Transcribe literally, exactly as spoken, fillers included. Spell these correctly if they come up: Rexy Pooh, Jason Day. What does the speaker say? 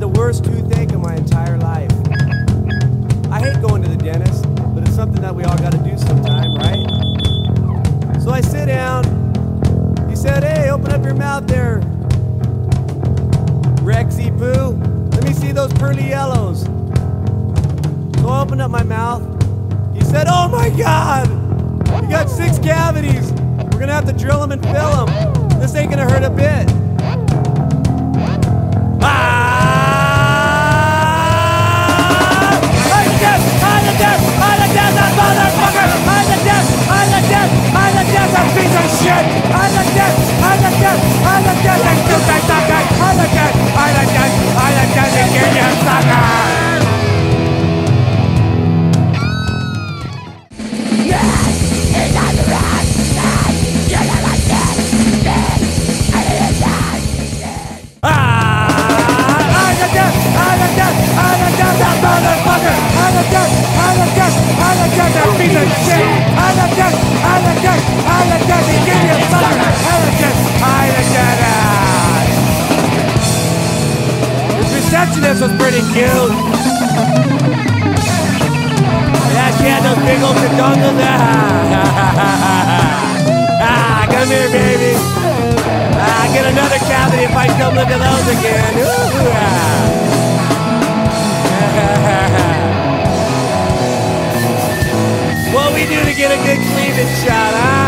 had the worst toothache of my entire life. I hate going to the dentist, but it's something that we all got to do sometime, right? So I sit down. He said, "Hey, open up your mouth there, Rexy Pooh. Let me see those pearly yellows." So I opened up my mouth. He said, "Oh my God, you got six cavities. We're gonna have to drill them and fill them. This ain't gonna hurt a bit." This was pretty cute. Yeah, she had those big old chidungas. Ah, ah, come here, baby. Ah, get another cavity if I come look at those again. Ooh, ah. What we do to get a good cleavage shot, huh?